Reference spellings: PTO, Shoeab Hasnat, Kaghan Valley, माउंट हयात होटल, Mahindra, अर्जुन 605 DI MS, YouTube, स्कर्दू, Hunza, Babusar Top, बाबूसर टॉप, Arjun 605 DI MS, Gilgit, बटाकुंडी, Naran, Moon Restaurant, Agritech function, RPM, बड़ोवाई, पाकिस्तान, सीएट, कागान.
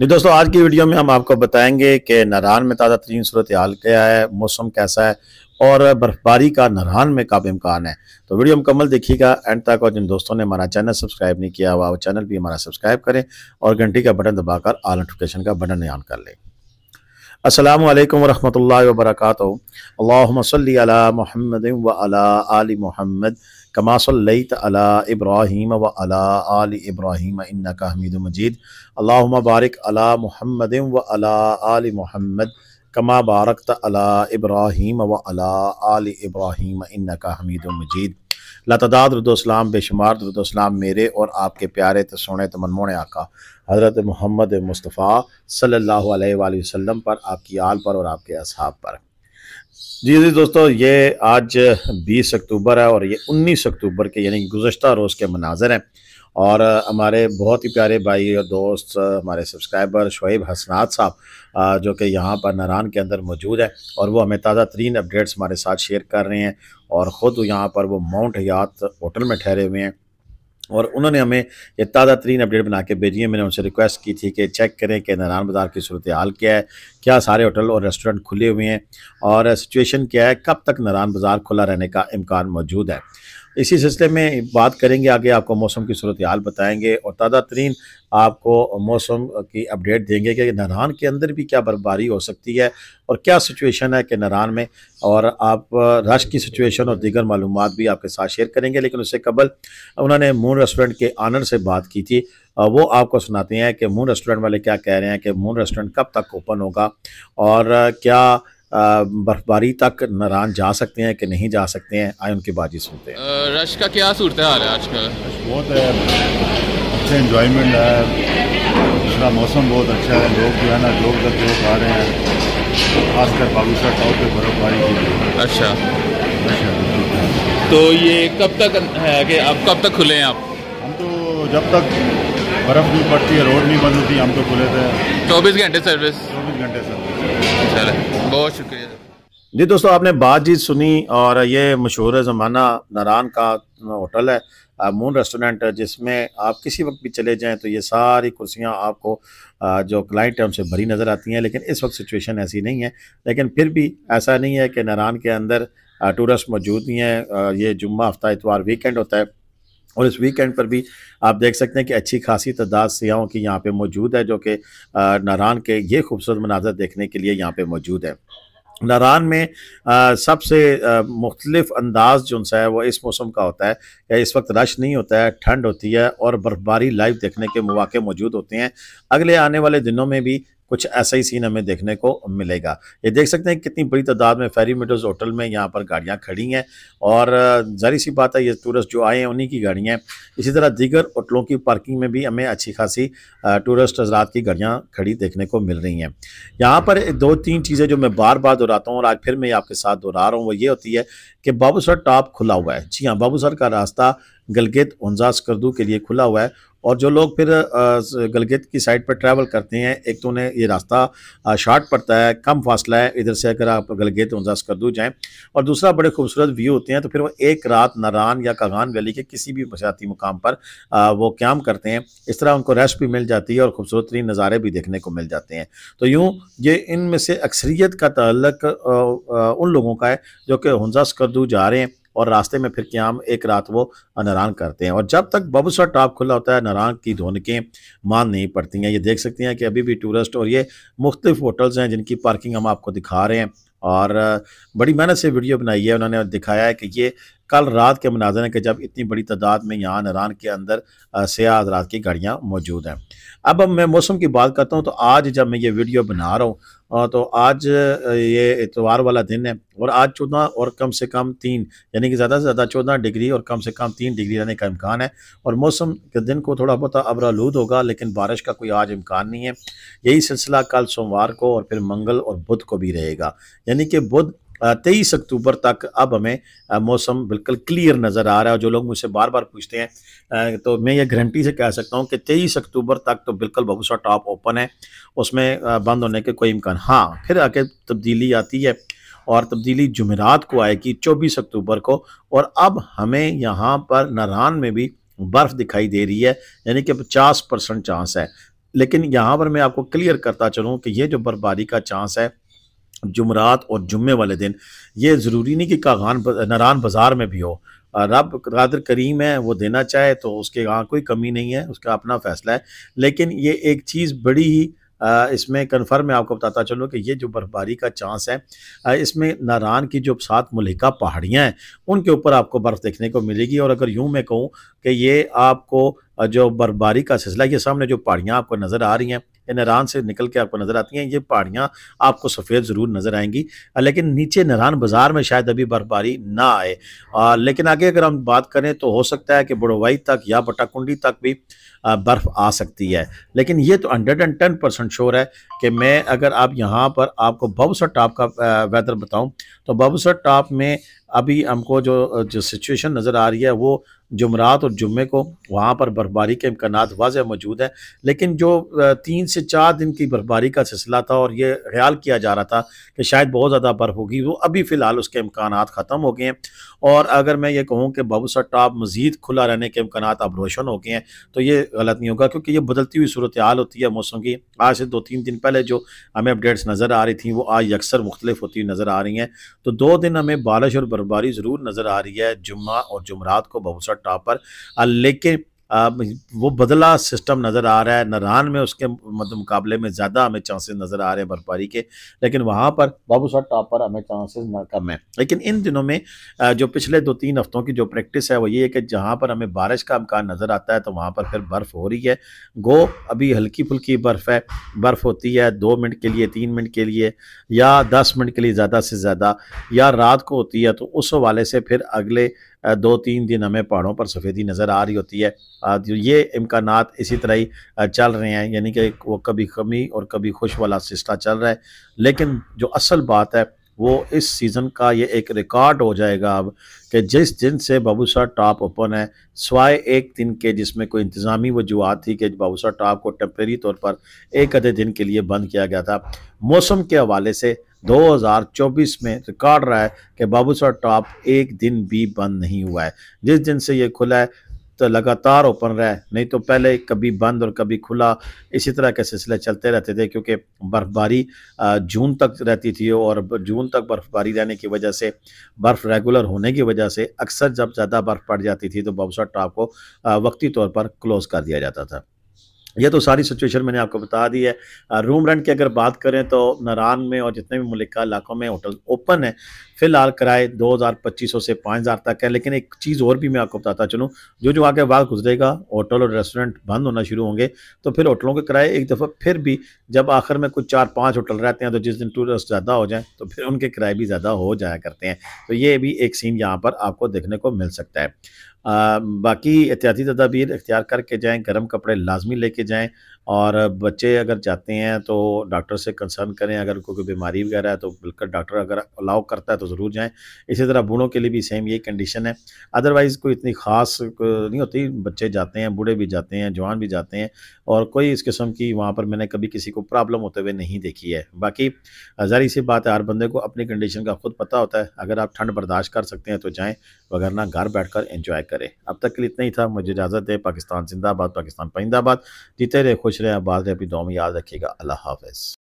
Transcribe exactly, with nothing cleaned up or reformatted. जी दोस्तों, आज की वीडियो में हम आपको बताएंगे कि नारान में ताज़ा तरीन सूरत हाल क्या है, मौसम कैसा है और बर्फबारी का नारान में काफ़ी इम्कान है। तो वीडियो मुकम्मल देखिएगा एंड तक। और जिन दोस्तों ने हमारा चैनल सब्सक्राइब नहीं किया हुआ वो चैनल भी हमारा सब्सक्राइब करें और घंटी का बटन दबाकर ऑल नोटिफिकेशन का बटन ऑन कर लें। अस्सलामु अलैकुम वरहमतुल्लाहि वबरकातुहु। अल्लाहुम्मा सल्ली अला मुहम्मद व अला आलि मुहम्मद कमा सल्लैत अला इब्राहीम व अला आलि इब्राहीम इन्नका हमीदुम मजीद। अल्लाहुम्मा बारिक अला मुहम्मद व अला आलि मुहम्मद कमा बारकत अला इब्राहीम व अला आलि इब्राहीम इन्नका हमीदुम मजीद। लातदाद दुरूद व सलाम, बेशुमार दुरूद व सलाम मेरे और आपके प्यारे तो सोने तो मनमोहने आका हज़रत मोहम्मद मुस्तफ़ा सल्लल्लाहु अलैहि वसल्लम पर, आपकी आल पर और आपके असहाब पर। जी जी दोस्तों, ये आज बीस अक्टूबर है और ये उन्नीस अक्टूबर के यानी गुज़श्ता रोज़ के मनाज़र हैं। और हमारे बहुत ही प्यारे भाई और दोस्त, हमारे सब्सक्राइबर शोएब हसनात साहब जो कि यहाँ पर नारान के अंदर मौजूद है और वो हमें ताज़ा तरीन अपडेट्स हमारे साथ शेयर कर रहे हैं। और ख़ुद यहाँ पर वो माउंट हयात होटल में ठहरे हुए हैं और उन्होंने हमें ये ताज़ा तरीन अपडेट बना के भेजी है। मैंने उनसे रिक्वेस्ट की थी कि चेक करें कि नारान बाज़ार की सूरत हाल क्या है, क्या सारे होटल और रेस्टोरेंट खुले हुए हैं और सिचुएशन क्या है, कब तक नारान बाज़ार खुला रहने का इम्कान मौजूद है। इसी सिलसिले में बात करेंगे आगे, आपको मौसम की सूरत हाल बताएँगे और ताज़ा तरीन आपको मौसम की अपडेट देंगे कि नारान के अंदर भी क्या बर्फबारी हो सकती है और क्या सिचुएशन है कि नारान में, और आप रश की सिचुएशन और दीगर मालूमात भी आपके साथ शेयर करेंगे। लेकिन उससे कबल उन्होंने मून रेस्टोरेंट के ऑनर से बात की थी, वो आपको सुनाते हैं कि मून रेस्टोरेंट वाले क्या कह रहे हैं कि मून रेस्टोरेंट कब तक ओपन होगा और क्या बर्फबारी तक नारान जा सकते हैं कि नहीं जा सकते हैं। आए उनकी बाजी सुनते हैं। रश का क्या सूरत हाल है आजकल? बहुत अच्छा इन्जॉयमेंट है, इसका मौसम बहुत अच्छा है, लोग जो है ना लोग तक लोग आ रहे हैं, खासकर बाबूसर टॉप पे बर्फबारी के लिए। अच्छा अच्छा, तो ये कब तक है कि आप कब तक खुले हैं आप? हम तो जब तक बर्फ़ नहीं पड़ती है, रोड नहीं बंद होती, हम तो खुले थे। चौबीस घंटे सर्विस। चौबीस घंटे सर्विस, चले, बहुत शुक्रिया। जी दोस्तों, आपने बातचीत सुनी और ये मशहूर ज़माना नारान का होटल है मून रेस्टोरेंट, जिसमें आप किसी वक्त भी चले जाएं तो ये सारी कुर्सियां आपको जो क्लाइंट है उनसे भरी नज़र आती हैं। लेकिन इस वक्त सिचुएशन ऐसी नहीं है, लेकिन फिर भी ऐसा नहीं है कि नारान के अंदर टूरिस्ट मौजूद नहीं है। ये जुम्मा, हफ्ता, इतवार वीकेंड होता है और इस वीकेंड पर भी आप देख सकते हैं कि अच्छी खासी तादाद सियाहों की यहाँ पे मौजूद है जो कि नारान के ये खूबसूरत मनाज़र देखने के लिए यहाँ पे मौजूद है। नारान में सबसे मुख्तलिफ अंदाज जो सा है वो इस मौसम का होता है कि इस वक्त रश नहीं होता है, ठंड होती है और बर्फबारी लाइव देखने के मौके मौजूद होते हैं। अगले आने वाले दिनों में भी कुछ ऐसा ही सीन हमें देखने को मिलेगा। ये देख सकते हैं कितनी बड़ी तादाद में फेरी मेडोज़ होटल में यहाँ पर गाड़ियाँ खड़ी हैं और जाहिर सी बात है ये टूरिस्ट जो आए हैं उन्हीं की गाड़ियाँ हैं। इसी तरह दीगर होटलों की पार्किंग में भी हमें अच्छी खासी टूरिस्ट हजरात की गाड़ियाँ खड़ी देखने को मिल रही हैं। यहाँ पर दो तीन चीज़ें जो मैं बार बार दोहराता हूँ और आज फिर मैं आपके साथ दोहरा रहा हूँ वो ये होती है कि बाबूसर टॉप खुला हुआ है। जी हाँ, बाबूसर का रास्ता गिलगित हुंजा स्कर्दू के लिए खुला हुआ है और जो लोग फिर गिलगित की साइड पर ट्रैवल करते हैं, एक तो उन्हें ये रास्ता शॉर्ट पड़ता है, कम फासला है इधर से अगर आप गिलगित हुंजा स्कर्दू जाएं, और दूसरा बड़े खूबसूरत व्यू होते हैं। तो फिर वो एक रात नारान या कागान वैली के किसी भी बसाती मुकाम पर वो क्याम करते हैं, इस तरह उनको रेस्ट भी मिल जाती है और खूबसूरत तरीन नज़ारे भी देखने को मिल जाते हैं। तो यूँ ये इनमें से अक्सरियत का ताल्लुक उन लोगों का है जो कि हुंजा स्कर्दू जा रहे हैं और रास्ते में फिर क्याम एक रात वो नारान करते हैं। और जब तक बाबूसर टॉप खुला होता है नारान की धोनकें मान नहीं पड़ती हैं। ये देख सकते हैं कि अभी भी टूरिस्ट, और ये मुख्तलिफ होटल्स हैं जिनकी पार्किंग हम आपको दिखा रहे हैं और बड़ी मेहनत से वीडियो बनाई है। उन्होंने दिखाया है कि ये कल रात के मनाज़र हैं कि जब इतनी बड़ी तादाद में यहाँ नारान के अंदर सियाह हज़रात की गाड़ियाँ मौजूद हैं। अब मैं मौसम की बात करता हूँ, तो आज जब मैं ये वीडियो बना रहा हूँ तो आज ये इतवार वाला दिन है और आज चौदह और कम से कम तीन यानी कि ज़्यादा से ज़्यादा चौदह डिग्री और कम से कम तीन डिग्री रहने का इम्कान है। और मौसम के दिन को थोड़ा बहुत अबरालूद होगा लेकिन बारिश का कोई आज इम्कान नहीं है। यही सिलसिला कल सोमवार को और फिर मंगल और बुध को भी रहेगा, यानी कि बुध तेईस अक्टूबर तक अब हमें मौसम बिल्कुल क्लियर नज़र आ रहा है। और जो लोग मुझसे बार बार पूछते हैं तो मैं ये गारंटी से कह सकता हूँ कि तेईस अक्टूबर तक तो बिल्कुल बाबूसर टॉप ओपन है, उसमें बंद होने के कोई इम्कान। हाँ, फिर आके तब्दीली आती है और तब्दीली जुमेरात को आएगी चौबीस अक्टूबर को। और अब हमें यहाँ पर नारान में भी बर्फ़ दिखाई दे रही है, यानी कि पचास परसेंट चांस है। लेकिन यहाँ पर मैं आपको क्लियर करता चलूँ कि ये जो बर्फबारी का चांस है जुमरात और जुम्मे वाले दिन, ये ज़रूरी नहीं कि कागान नारान बाज़ार में भी हो। रब कादर करीम है, वो देना चाहे तो उसके यहाँ कोई कमी नहीं है, उसका अपना फ़ैसला है। लेकिन ये एक चीज़ बड़ी ही इसमें कन्फर्म है, आपको बताता चलूँ कि ये जो बर्फबारी का चांस है इसमें नारान की जो सात मुल्हिका पहाड़ियाँ हैं उनके ऊपर आपको बर्फ़ देखने को मिलेगी। और अगर यूँ मैं कहूँ कि ये आपको जो बर्फबारी का सिलसिला, ये सामने जो पहाड़ियाँ आपको नज़र आ रही हैं, नारान से निकल के आपको नज़र आती हैं, ये पहाड़ियाँ आपको सफ़ेद ज़रूर नज़र आएंगी, लेकिन नीचे नारान बाज़ार में शायद अभी बर्फबारी ना आए। आ, लेकिन आगे अगर हम बात करें तो हो सकता है कि बड़ोवाई तक या बटाकुंडी तक भी बर्फ़ आ सकती है। लेकिन ये तो hundred and ten percent sure है कि मैं अगर आप यहाँ पर आपको बाबूसर टॉप का वेदर बताऊँ तो बाबूसर टॉप में अभी हमको जो जो सिचुएशन नज़र आ रही है वो जुमरात और जुम्मे को वहाँ पर बर्फबारी के इम्कान वाज़ह मौजूद हैं। लेकिन जो तीन से चार दिन की बर्फबारी का सिलसिला था और ये ख्याल किया जा रहा था कि शायद बहुत ज़्यादा बर्फ़ होगी, वो अभी फ़िलहाल उसके इम्कान ख़त्म हो गए हैं। और अगर मैं ये कहूँ कि बाबूसर टॉप मज़ीद खुला रहने के इम्कान अब रोशन हो गए हैं तो ये गलत नहीं होगा, क्योंकि ये बदलती हुई सूरत हाल होती है मौसम की। आज से दो तीन दिन पहले जो हमें अपडेट्स नज़र आ रही थी वो आज अक्सर मुख्तलिफ होती हुई नज़र आ रही हैं। तो दो दिन हमें बारिश और बर्फबारी ज़रूर नज़र आ रही है, जुम्मा और जुमरात को बाबूसर टॉप पर। लेकिन वो बदला सिस्टम नज़र आ रहा है, नारान में उसके मतलब मुकाबले में ज़्यादा हमें चांसेस नज़र आ रहे हैं बर्फबारी के, लेकिन वहाँ पर बाबूसर टॉप पर हमें चांसेस ना कम है। लेकिन इन दिनों में जो पिछले दो तीन हफ्तों की जो प्रैक्टिस है वो ये है कि जहाँ पर हमें बारिश का इम्कान नज़र आता है तो वहाँ पर फिर बर्फ़ हो रही है। गो अभी हल्की फुल्की बर्फ़ है, बर्फ़ होती है दो मिनट के लिए, तीन मिनट के लिए या दस मिनट के लिए ज़्यादा से ज़्यादा, या रात को होती है। तो उस हवाले से फिर अगले दो तीन दिन हमें पहाड़ों पर सफ़ेदी नज़र आ रही होती है। ये इम्कानात इसी तरह ही चल रहे हैं, यानी कि वो कभी कमी और कभी खुश वाला सिलसिला चल रहा है। लेकिन जो असल बात है वो इस सीज़न का ये एक रिकॉर्ड हो जाएगा अब कि जिस दिन से बाबूसर टॉप ओपन है, स्वाय एक दिन के जिसमें कोई इंतज़ामी वजूहत थी कि बाबूसर टॉप को टेम्परेरी तौर पर एक आधे दिन के लिए बंद किया गया था, मौसम के हवाले से दो हज़ार चौबीस में रिकॉर्ड रहा है कि बाबूसर टॉप एक दिन भी बंद नहीं हुआ है। जिस दिन से ये खुला है तो लगातार ओपन रहा है, नहीं तो पहले कभी बंद और कभी खुला, इसी तरह के सिलसिले चलते रहते थे, क्योंकि बर्फबारी जून तक रहती थी और जून तक बर्फबारी रहने की वजह से, बर्फ़ रेगुलर होने की वजह से अक्सर जब ज़्यादा बर्फ़ पड़ जाती थी तो बाबूसर टॉप को वक्ती तौर पर क्लोज़ कर दिया जाता था। यह तो सारी सिचुएशन मैंने आपको बता दी है। रूम रेंट की अगर बात करें तो नारान में और जितने भी मुल्का इलाकों में होटल ओपन है, फ़िलहाल किराए दो हज़ार पच्चीस सौ से पाँच हज़ार तक है। लेकिन एक चीज़ और भी मैं आपको बताता चलूँ, जो जो आगे वक्त गुजरेगा होटल और रेस्टोरेंट बंद होना शुरू होंगे तो फिर होटलों के किराए एक दफ़ा फिर भी जब आखिर में कुछ चार पाँच होटल रहते हैं तो जिस दिन टूरिस्ट ज़्यादा हो जाएँ तो फिर उनके किराए भी ज़्यादा हो जाया करते हैं। तो ये भी एक सीन यहाँ पर आपको देखने को मिल सकता है। आ, बाकी एहतियाती तदाबीर इख्तियार करके जाएँ, गर्म कपड़े लाजमी लेके जाएँ, और बच्चे अगर जाते हैं तो डॉक्टर से कंसर्न करें, अगर उनको कोई बीमारी वगैरह है तो बिल्कुल डॉक्टर अगर अलाउ करता है तो ज़रूर जाएँ। इसी तरह बूढ़ों के लिए भी सेम यही कंडीशन है, अदरवाइज़ कोई इतनी ख़ास नहीं होती। बच्चे जाते हैं, बूढ़े भी जाते हैं, जवान भी जाते हैं, और कोई इस किस्म की वहाँ पर मैंने कभी किसी को प्रॉब्लम होते हुए नहीं देखी है। बाकी ज़ाहिर सी बात है, हर बंदे को अपनी कंडीशन का खुद पता होता है। अगर आप ठंड बर्दाश्त कर सकते हैं तो जाएँ, वगरना घर बैठ कर इंजॉय करें। अब तक के लिए इतना ही था, मुझे इजाज़त दें। पाकिस्तान जिंदाबाद, पाकिस्तान परिंदाबाद। जीते रहे, खुश रहें, आबाद रहें, अपनी दुआ में याद रखिएगा। अल्लाह हाफ़िज़।